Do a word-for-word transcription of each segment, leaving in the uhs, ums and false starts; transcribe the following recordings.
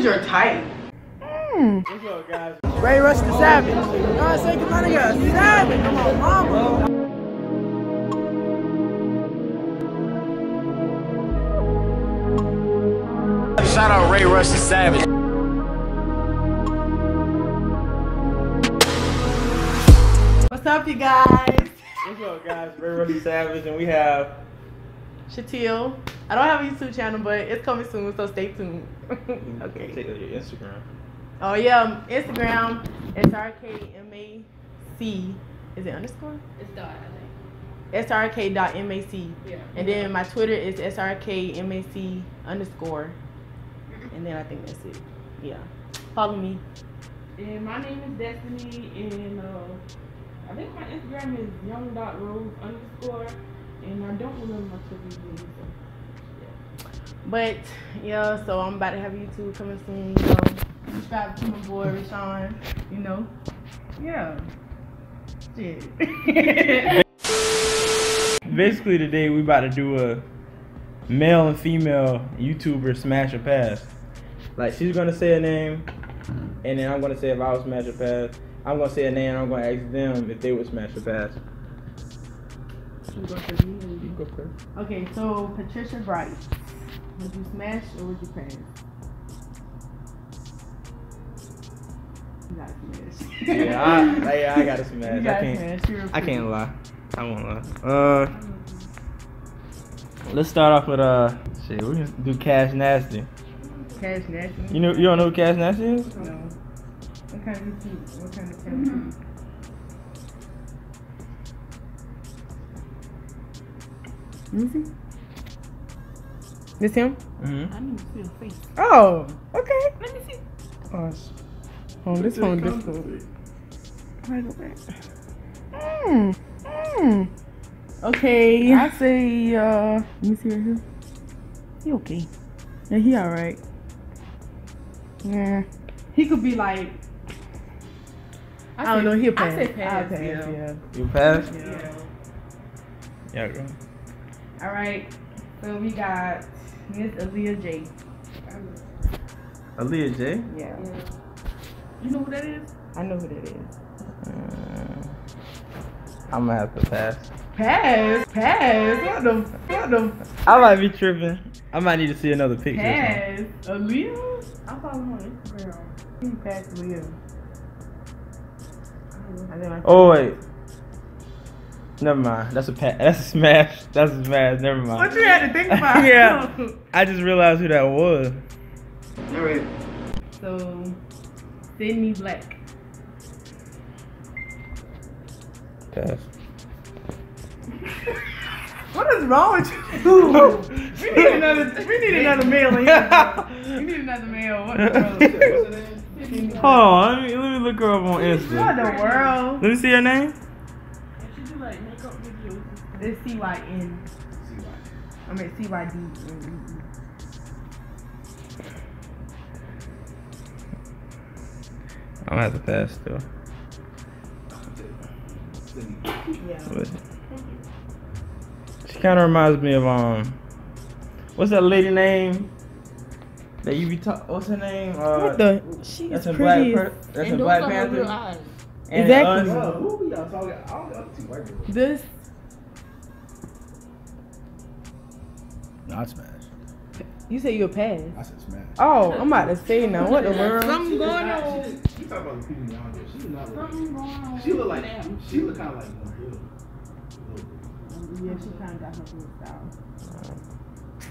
is your type? Mm. What's up, guys? Ray Rush the Savage. You know I say, come on, guys. Savage. Come on, mama. Shout out Ray Rush the Savage. What's up, you guys? What's up, guys? Ray Rush the Savage, and we have Shateel. I don't have a YouTube channel, but it's coming soon, so stay tuned. Okay. Take your Instagram. Oh yeah, Instagram. S R K M A C. Is it underscore? It's dot. S R K dot M A C. Yeah. And then my Twitter is S R K M A C underscore. And then I think that's it. Yeah. Follow me. And my name is Destiny, and uh, I think my Instagram is young.rose underscore, and I don't remember my Twitter name. So, yeah. But, yeah, so I'm about to have YouTube coming soon. You know, subscribe to my boy, Rashawn, you know. Yeah. Shit. Basically today we about to do a male and female YouTuber smash or pass. Like, she's gonna say a name, and then I'm gonna say if I would smash or pass. I'm gonna say a name, and I'm gonna ask them if they would smash or pass. You go first. You go first. Okay, so Patricia Bright, would you smash or would you pass? You gotta smash. yeah, I, like, yeah, I gotta smash. You gotta I can't. Smash. I can't lie. I won't lie. Uh, let's start off with uh, shit. We're gonna do Cash Nasty. Cash Nasty. You know, you don't know who Cash Nasty is? No. What kind of YouTube? What kind of channel? Mm-hmm. Let me see. This him? Mm-hmm. I need to see the face. Oh, okay. Let me see. Oh, sh oh this phone, this phone. Right away. Hmm. Hmm. Okay, I say, uh, let me see right here. He okay. Yeah, he alright. Yeah. He could be like, I, I say, don't know, he'll pass. I say pass, I'll pass yeah. yeah. You pass? Yeah. Yeah, girl. Alright, so we got Miss Aaliyah J. Aaliyah J? Yeah. yeah. You know who that is? I know who that is. Uh, I'm gonna have to pass. Pass? Pass? What the? What the? I might be tripping. I might need to see another picture. Pass? Aaliyah? I follow him on Instagram. He passed Aaliyah. I don't know. Oh wait. Never mind. That's a pass. That's a smash. That's a smash. Never mind. What you had to think about? yeah. I just realized who that was. All right. So, Sydney Black. Pass. What is wrong with you? we need another. We need another male. We need another male. What the world? Hold on, let me, let me look her up on Insta. What the world? Let me see her name. She do like makeup videos. It's C Y N. I mean C Y D N E E. I'm gonna have to pass though. Yeah. But she kind of reminds me of um, what's that lady name? That you be talk. What's her name? Uh, what the? She's that's pretty. Black that's and a Black Panther. Exactly. Uh, who y'all talking? I'm up to white people. This. Not smash. You said you a pass. I said smash. Oh, I'm about to say now. What the world? Something going on. She, she, she talking about the people down there. She's not. Something going on. She look like. She look kind of like. Yeah, she kind of got her food style.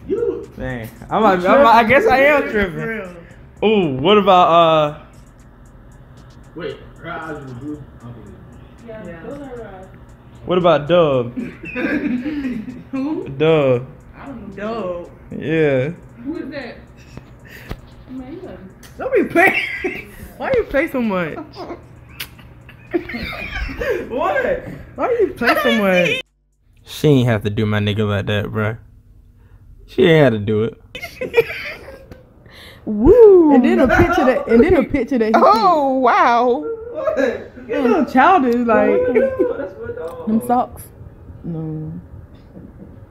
You. Dang. I'm, I'm, I'm, I guess I am tripping. Ooh, what about, uh. Wait, her eyes were blue? Yeah, yeah. Those are her eyes. What about Dub? Who? Dub. I don't know. Dub. Yeah. Who is that? Man, don't be playing. Why you play so much? What? Why you play so much? She ain't have to do my nigga like that, bruh. She ain't had to do it. Woo! And then a picture that, and then a picture that. He oh did. Wow! What? You're a little childish, like. Them socks. No.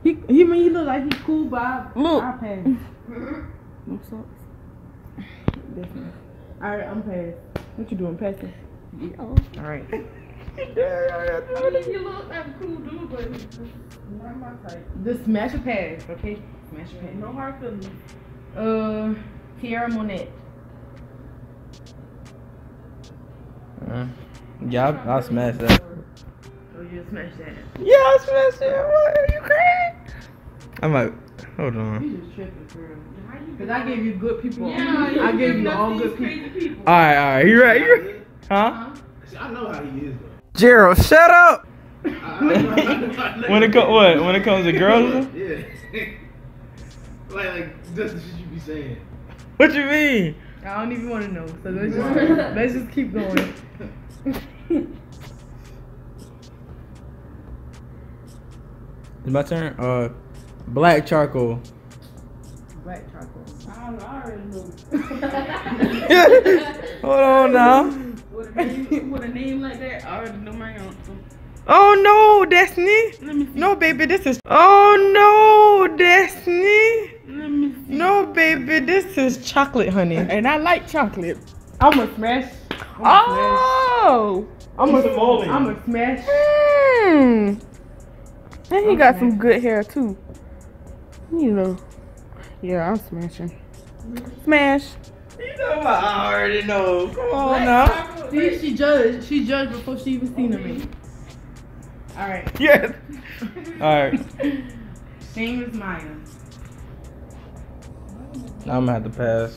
He he mean he look like he cool, but I, look. I pass. Them socks. Destiny. All right, I'm passed. What you doing, passing? Yeah. All right. Yeah, you look like a cool dude, but not my type. Just smash a pass, okay? Smash a pass. No hard feelings. Uh, Pierre Monette. Uh, yeah, I'll, I'll smash that. Oh, you smash that? Yeah, I'll smash that. What? Are you crazy? I'm like, hold on. You just tripping, girl. Because I gave you good people. Yeah, I gave you all good people. people. All right, all right. You right here? Huh? I know how he is, though. Gerald, shut up! when, it co what? when it comes to girls? Yeah. like, like, that's the shit you be saying. What you mean? I don't even want to know, so let's just, let's just keep going. It's my turn. Uh, black charcoal. Black charcoal. I don't know, I already know. Hold on now. With a, name, with a name like that, I already know my answer. Oh no, Destiny! Let me see. No, baby, this is. Oh no, Destiny! Let me see. No, baby, this is chocolate, honey, and I like chocolate. I'm a smash. I'm oh! A smash. I'm a I'm a smash. Mm. And he I'm got smashing. some good hair too. You know. Yeah, I'm smashing. Smash. You know what? I already know. Come on now. See, she judged. She judged before she even seen me. All right. Yes. All right. Name is Maya. I'm gonna have to pass.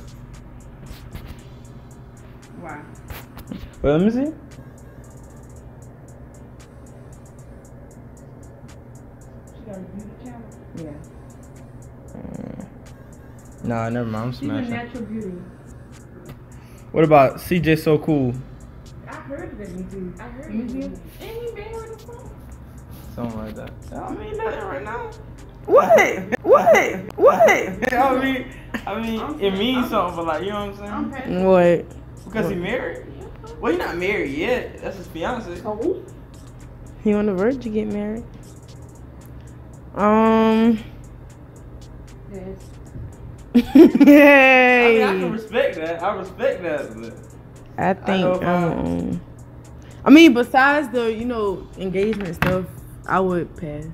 Why? Well, let me see. She got a beauty channel. Yeah. Mm. Nah, never mind. I'm smashing. She's a natural beauty. What about C J So Cool? I heard of that movie. I heard of it. Ain't he been with the phone? Something like that. I mean nothing right now. What? What? What? I mean, I mean, I'm it means I'm something, but like, you know what I'm saying? I'm what? Because what? He married? Well, he's not married yet. That's his fiance. Oh. He on the verge to get married. Um. Yes. Yay. I mean, I can respect that. I respect that. But I think. I, um, I mean, besides the you know engagement stuff, I would pass.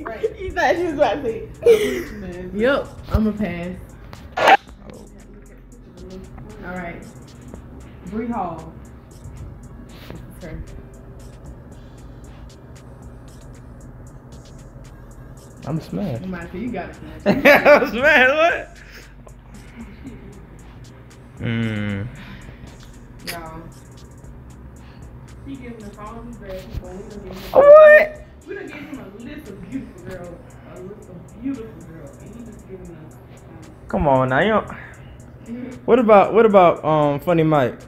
Right. He's not. She's about to say. Yep, I'm a pass. Oh. All right, Bree Hall. Okay. I'm smashed. You got it. I'm smashed. What? Mmm. Y'all. He gave him the phone back. What? We done gave him a list of beautiful girls. A list of beautiful girls. And he just giving us. Come on now. You don't. What about, what about um, Funny Mike?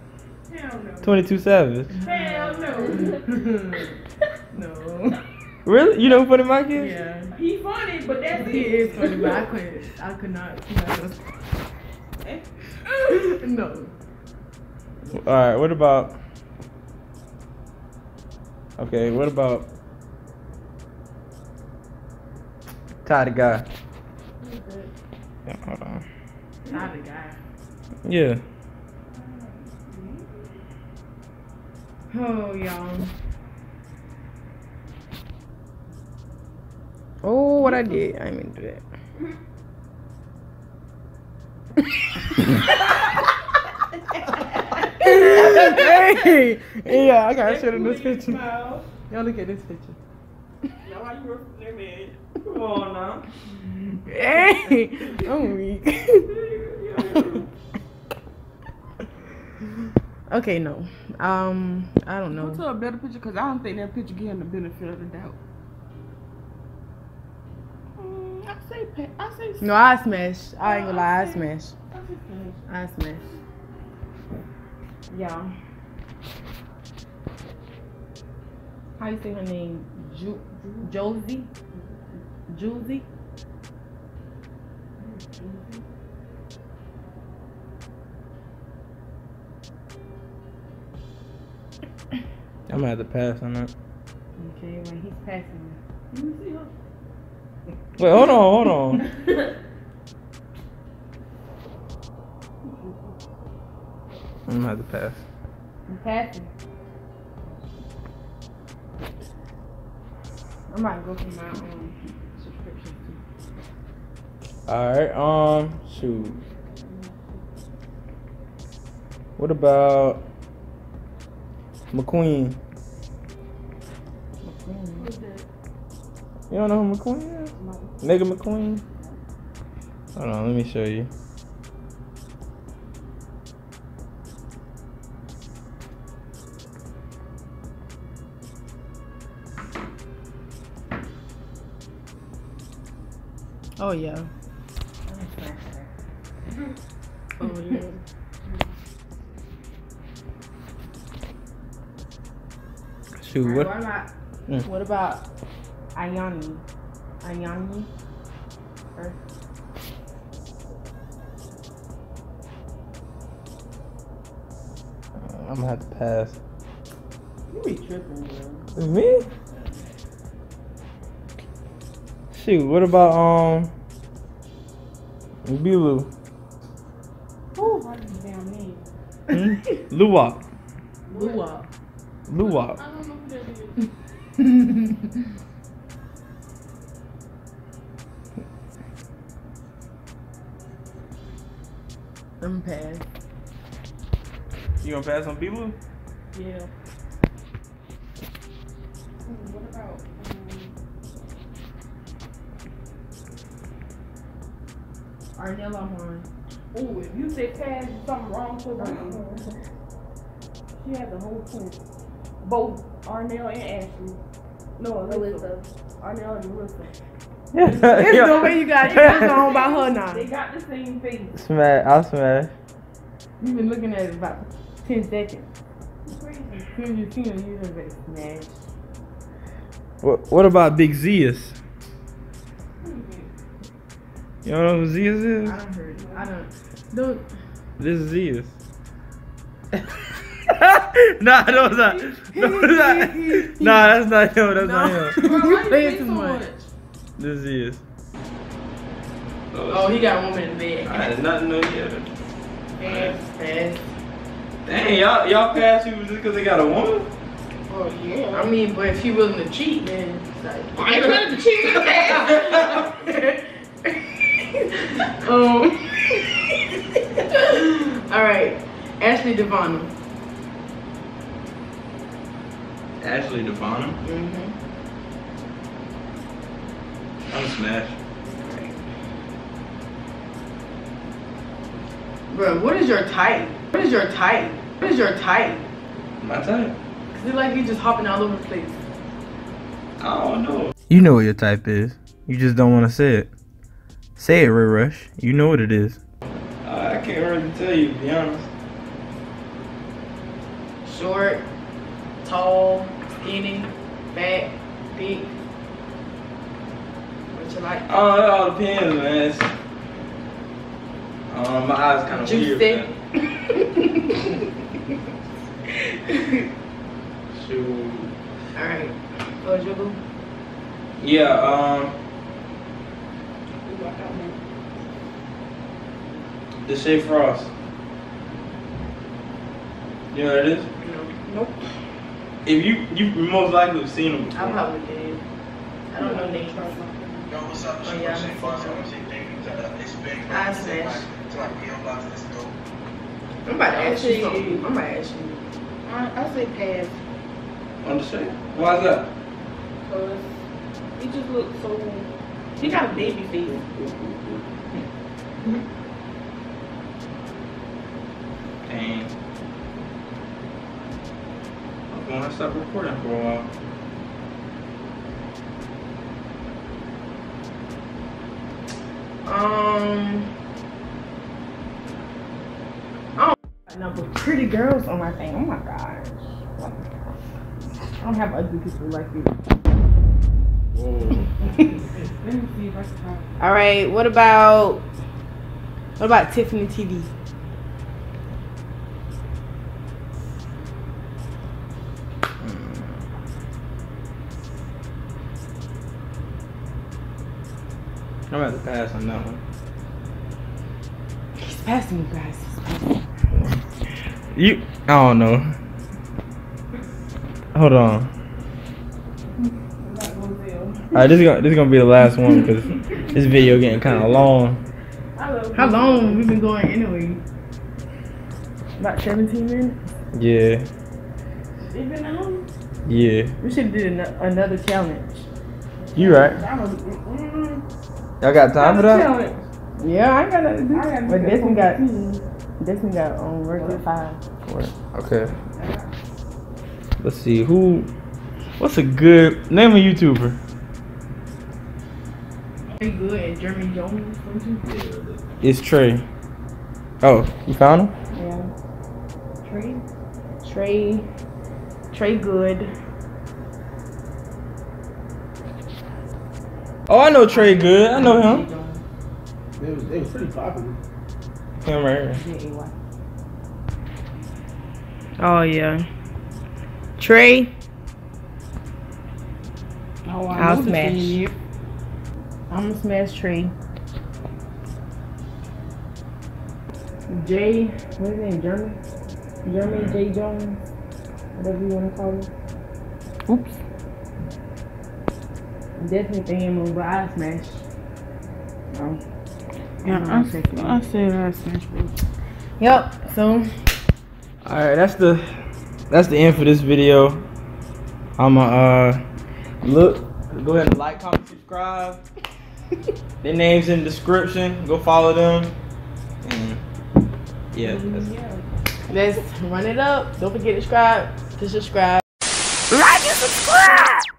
Hell no. twenty-two Savage. Hell no. No. Really? You know who Funny Mike is? Yeah. He funny, but that's it. He is funny, but I couldn't. I could not. No. All right. What about? Okay. What about? TyTheGuy. Yeah, hold on. TyTheGuy. Yeah. Oh, y'all. Oh, what I did. I didn't mean to do that. Hey, yeah, I got shit in this picture. Y'all look at this picture. Now I grew up in bed. Come on now. Hey, I'm weak. Okay, no. Um, I don't know. Go to a better picture because I don't think that picture gave him the benefit of the doubt. I say, pay, I say no, I smash. I ain't gonna lie, I smash. I smash. Yeah. How you say her name? Ju Josie? Josie? I'm gonna have to pass on that. Okay, well, he's passing. Let me see her. Wait, hold on, hold on. I'm gonna have to pass. I'm passing. I might go for my own subscription too. Alright, um, shoot. What about McQueen? McQueen? Who's that? You don't know who McQueen is? No. Nigga McQueen? Hold on, let me show you. Oh yeah. Oh yeah. Shoot, what? What about, mm. what about Ayani? Ayani? Or... I'm gonna have to pass. You be tripping, bro. Me? Shoot, what about um B. Lou? Oh, what is his damn name? Hmm? Luwak. Luwak. Luwak. I don't know who that is. I'm pass. You gonna pass on B. Lou? Yeah. What about Arnell, I'm on. Oh, if you say pass, something wrong for her. She had the whole team. Both Arnell and Ashley. No, Alyssa. Arnell and Alyssa. It's the way you got. You got on by her now. They got the same face. Smash. I'll smash. You've been looking at it about ten seconds. It's crazy. As soon as you see them, you just like smash. What, what about Big Zias? You don't know who Zias is? I don't heard it. I don't. Don't. This is Zias. Nah, no, that's not. No, that's not. Nah, that's not him. That's no. not him. Bro, you playing too much. much. This is Zias. Oh, oh, he got a woman in the bed. I had nothing on the other. Pass, pass. Dang, y'all y'all pass you just because they got a woman? Oh, yeah. I mean, but if she wasn't a cheat, then it's like. I ain't gonna cheat. um, Alright, Ashley Devonta. Ashley Devonta? Mm-hmm. I'm smashed. Bro, what is your type? What is your type? What is your type? My type? Cause it's like you just hopping all over the place. I don't know. You know what your type is. You just don't want to say it. Say it, Ray Rush. You know what it is. Uh, I can't really tell you, to be honest. Short, tall, skinny, fat, big. What you like? Oh, it all depends, man. It's, um, my eyes kind of weird. Juicy. Shoot. All right. Oh, Jubbo? Yeah. Um. The Shea Frost. You know what it is? No. Nope. If you, you most likely have seen them before. I probably did. I don't know names. Yo, what's up? Oh, yeah. Shea Frost. I want to see things that are expected. I smash. I'm about to ask you. I'm about to ask you. I say pass. On the Shea? Why is that? Because he just looks so... He got a baby face. Dang. I'm gonna stop recording for a while. Um. I don't know, but pretty girls on my thing. Oh my gosh. I don't have ugly people like you. Whoa. All right. What about what about Tiffany T V? I'm about to pass on that one. He's past me, guys. You, I don't know. Hold on. Alright, this is gonna this is gonna be the last one because this video getting kind of long. How long we been going anyway? About seventeen minutes. Yeah. Even now? Yeah. We should do an another challenge. You right? Y'all got time for that? Yeah, I got nothing to do. I but Destiny got Destiny got on work at five. Work. Okay. Let's see who. What's a good name a YouTuber? Trey Good and Jeremy Jones. It's Trey. Oh, you found him? Yeah. Trey. Trey. Trey Good. Oh, I know Trey Good. I know him. It was, it was pretty popular. Him right here. Oh yeah. Trey. Oh, I'll smash. I'm gonna smash Trey. Jay, what's his name? Jeremy? Jeremy J. Jones? Whatever you wanna call him. Oops. Definitely think him over, I'll smash. No. Yeah, I, I, I said I smash. Yep, so. Alright, that's the that's the end for this video. I'ma uh look. Go ahead and like, comment, subscribe. Their names in the description. Go follow them. And yeah, that's yeah. Let's run it up. Don't forget to subscribe. To subscribe. Like and subscribe.